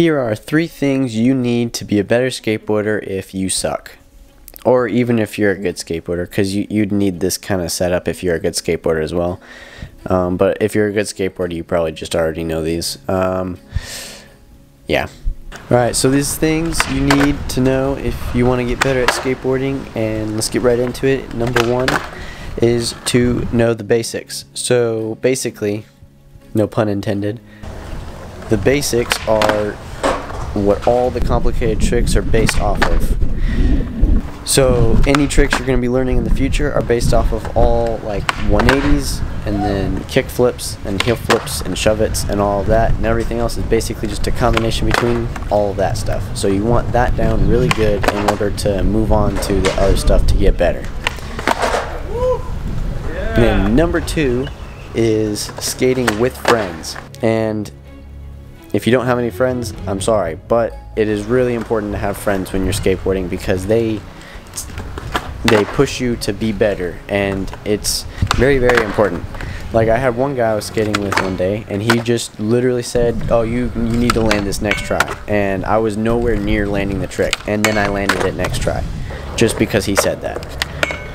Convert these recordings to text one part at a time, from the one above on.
Here are 3 things you need to be a better skateboarder if you suck. Or even if you're a good skateboarder, because you'd need this kind of setup if you're a good skateboarder as well. But if you're a good skateboarder, you probably just already know these. Yeah. Alright, so these things you need to know if you want to get better at skateboarding, and let's get right into it. Number 1 is to know the basics. So basically, no pun intended, the basics are what all the complicated tricks are based off of. So any tricks you're going to be learning in the future are based off of all like 180s and then kick flips and heel flips and shove its and all of that, and everything else is basically just a combination between all of that stuff. So you want that down really good in order to move on to the other stuff to get better. Yeah. And then number 2 is skating with friends. And if you don't have any friends, I'm sorry, but it is really important to have friends when you're skateboarding, because they push you to be better, and it's very, very important. Like, I had one guy I was skating with one day, and he just literally said, oh, you need to land this next try, and I was nowhere near landing the trick, and then I landed it next try just because he said that.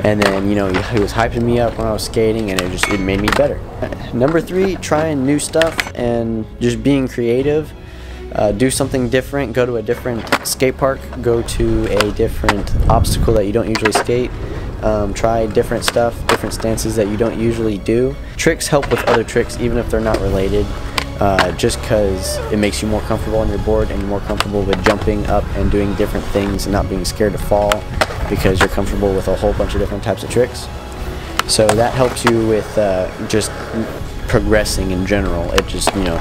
And then, you know, he was hyping me up when I was skating, and it made me better. Number 3, trying new stuff and just being creative. Do something different. Go to a different skate park. Go to a different obstacle that you don't usually skate. Try different stuff, different stances that you don't usually do. Tricks help with other tricks, even if they're not related, just because it makes you more comfortable on your board, and you're more comfortable with jumping up and doing different things and not being scared to fall, because you're comfortable with a whole bunch of different types of tricks. So that helps you with just progressing in general. It just, you know,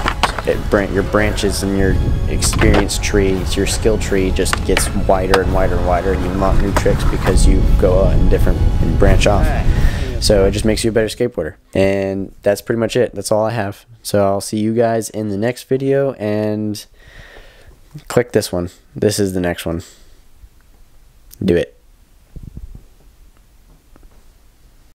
your branches and your experience tree, your skill tree just gets wider and wider and wider, and you unlock new tricks because you go out and branch off. So it just makes you a better skateboarder. And that's pretty much it. That's all I have. So I'll see you guys in the next video, and click this one. This is the next one. Do it.